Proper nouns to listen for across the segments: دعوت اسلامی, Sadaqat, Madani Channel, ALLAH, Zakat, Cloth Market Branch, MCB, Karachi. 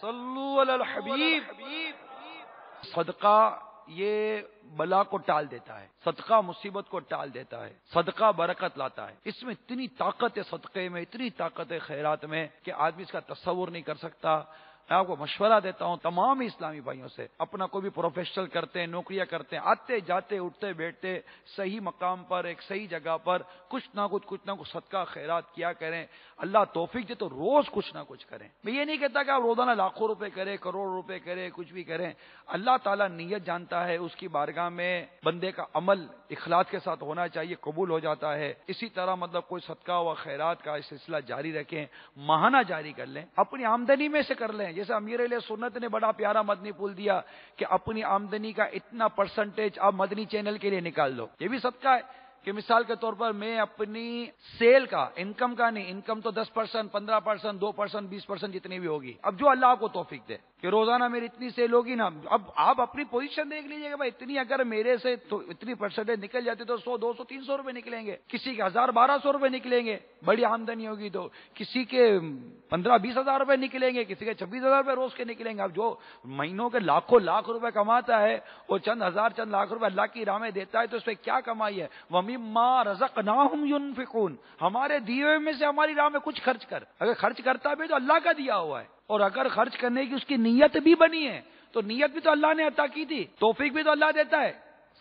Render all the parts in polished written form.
صلو علی الحبیب. صدقہ یہ بلا کو ٹال دیتا ہے، صدقہ مصیبت کو ٹال دیتا ہے، صدقہ برکت لاتا ہے. اس میں اتنی طاقت ہے صدقے میں، اتنی طاقت ہے خیرات میں کہ آدمی اس کا تصور نہیں کر سکتا. میں آپ کو مشورہ دیتا ہوں تمام اسلامی بھائیوں سے، اپنا کوئی بھی پروفیشنل کرتے ہیں، نوکریاں کرتے ہیں، آتے جاتے اٹھتے بیٹھتے صحیح مقام پر ایک صحیح جگہ پر کچھ نہ کچھ صدقہ خیرات کیا کریں. اللہ توفیق دے تو روز کچھ نہ کچھ کریں. میں یہ نہیں کہتا کہ آپ روزانہ لاکھوں روپے کریں، کروڑ روپے کریں، کچھ بھی کریں. اللہ تعالیٰ نیت جانتا ہے، اس کی بارگاہ میں بندے کا عمل اخلاص کے ساتھ ہونا چاہیے، قبول ہو جاتا ہے. اسی طرح کوئی صدقہ و خیرات کا سلسلہ جاری رکھیں، ماہانہ جاری کر لیں، اپنی آمدنی میں سے کر لیں. جیسے امیر اہل سنت نے بڑا پیارا مدنی پول دیا کہ اپنی آمدنی کا اتنا % آپ مدنی چینل کے لیے نکال دو. یہ بھی صدقہ ہے کہ مثال کے طور پر میں اپنی سیل کا، انکم کا نہیں، انکم تو 10%، 15%، 2%، 20% جتنی بھی ہوگی. اب جو اللہ کو توفیق دے کہ روزانہ میری اتنی سیل ہوگی نا، اب آپ اپنی پوزیشن دیکھ لیجئے کہ اتنی اگر میرے سے اتنی % نکل جاتی تو 100، 200، 300 روپے نکلیں گے، کسی کے 1000، 1200 روپے نکلیں گے. بڑی آمدنی ہوگی تو کسی کے 15، 20 ہزار روپے نکلیں گے، کسی کے 26 ہزار روپے روز کے نکلیں گے. اب جو مہینوں کے لاکھوں لاکھ روپے کماتا ہے اور چند ہزار چند لاکھ روپے اللہ کی راہ میں دیتا ہے تو اس پہ کیا کمائی ہے. مما رزقناهم ينفقون، ہمارے دیوے میں سے ہماری راہ میں کچھ خرچ کر. اگر خرچ کرتا بھی تو اللہ کا دیا ہوا ہے، اور اگر خرچ کرنے کی اس کی نیت بھی بنی ہے تو نیت بھی تو اللہ نے عطا کی تھی، توفیق بھی تو اللہ دیتا ہے،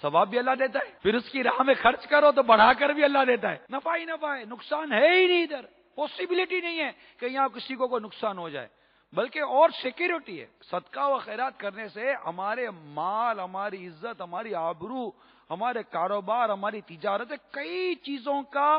ثواب بھی اللہ دیتا ہے. پھر اس کی راہ میں خرچ کرو تو بڑھا کر بھی اللہ دیتا ہے، نفع ہی نفع ہے، نقصان ہے ہی نہیں. ادھر پوسیبلٹی نہیں ہے کہ یہاں کسی کو کوئی نقصان ہو جائے، بلکہ اور سیکیورٹی ہے. صدقہ و خیرات کرنے سے ہمارے مال، ہماری عزت، ہماری آبرو، ہمارے کاروبار، ہماری تجارت، کئی چیزوں کا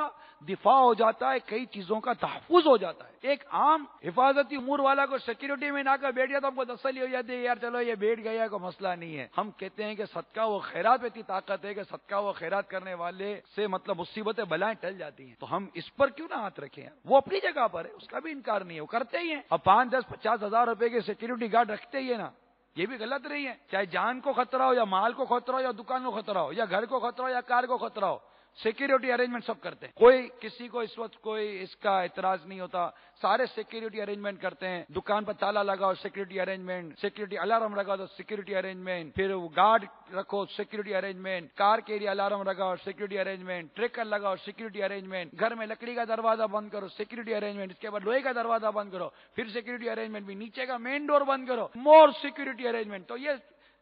دفاع ہو جاتا ہے، کئی چیزوں کا تحفظ ہو جاتا ہے. ایک عام حفاظتی امور والا کو سیکیورٹی میں نہ کر بیٹھ جاتا، ہم کو تسلی ہو جاتی ہے یار چلو یہ بیٹھ گیا کوئی مسئلہ نہیں ہے. ہم کہتے ہیں کہ صدقہ و خیرات میں اتنی طاقت ہے کہ صدقہ و خیرات کرنے والے سے مصیبتیں بلائیں ٹل جاتی ہیں. تو ہم اس پر کیوں نہ ہاتھ رکھیں؟ وہ اپنی جگہ پر ہے، اس کا بھی انکار نہیں ہے، وہ کرتے ہی ہیں. اب 5، 10، 50 ہزار روپے کے سیکیورٹی گارڈ رکھتے ہی ہیں نا، یہ بھی غلط نہیں ہے. چاہے جان کو خطرہ ہو یا مال کو خطرہ ہو یا دکان کو خطرہ ہو یا گھر کو خطرہ ہو یا کار کو خطرہ ہو، سیکیورٹی ارینجمنٹ سب کرتے ہیں. کوئی کسی کو اس وقت کوئی اس کا اعتراض نہیں ہوتا، سارے سیکیورٹی ارینجمنٹ کرتے ہیں. دکان پر تالا لگاؤ، سیکیورٹی ارینجمنٹ، سیکیورٹی الارم لگاؤ تو سیکیورٹی ارینجمنٹ، پھر گارڈ رکھو سیکیورٹی ارینجمنٹ، کار کے لیے الارم لگاؤ سیکیورٹی ارینجمنٹ، ٹریکر لگاؤ سیکیورٹی ارینجمنٹ، گھر میں لکڑی کا دروازہ بند کرو سیکیورٹی ارینجمنٹ، اس کے بعد لوہے کا دروازہ بند کرو پھر سیکیورٹی ارینجمنٹ، بھی نیچے کا مین ڈور بند کرو مور سیکیورٹی ارینجمنٹ. تو یہ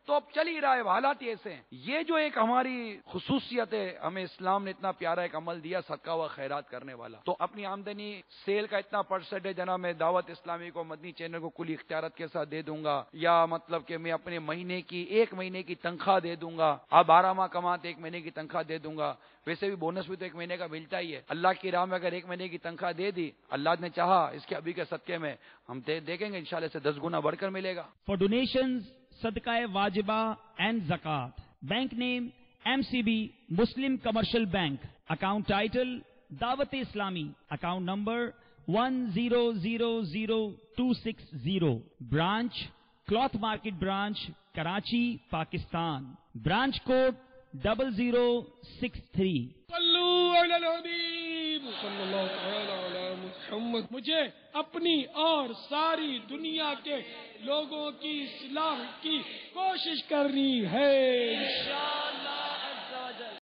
تو اب چل ہی رہا ہے، حالات ایسے ہیں. یہ جو ایک ہماری خصوصیت ہے، ہمیں اسلام نے اتنا پیارا ایک عمل دیا صدقہ و خیرات کرنے والا. تو اپنی آمدنی سیل کا اتنا % جناب میں دعوت اسلامی کو، مدنی چینل کو کلی اختیارات کے ساتھ دے دوں گا، یا کہ میں اپنے مہینے کی 1 مہینے کی تنخواہ دے دوں گا. آپ 12 ماہ کماتے 1 مہینے کی تنخواہ دے دوں گا. ویسے بھی بونس بھی تو 1 مہینے کا ملتا ہی ہے. اللہ کی راہ میں اگر 1 مہینے کی تنخواہ دے دی اللہ نے چاہا اس کے ابھی کے صدقے میں، ہم دیکھیں گے انشاءاللہ سے 10 گنا بڑھ کر ملے گا. For donations, صدقہ واجبہ and زکاة. Bank name MCB Muslim Commercial Bank. Account title دعوت اسلامی. Account number 1000260. Branch Cloth Market Branch Karachi Pakistan. Branch code 0063. صلو علی الحبیب صلی اللہ تعالی علی محمد. مجھے اپنی اور ساری دنیا کے لوگوں کی اصلاح کی کوشش کرنی ہے انشاءاللہ.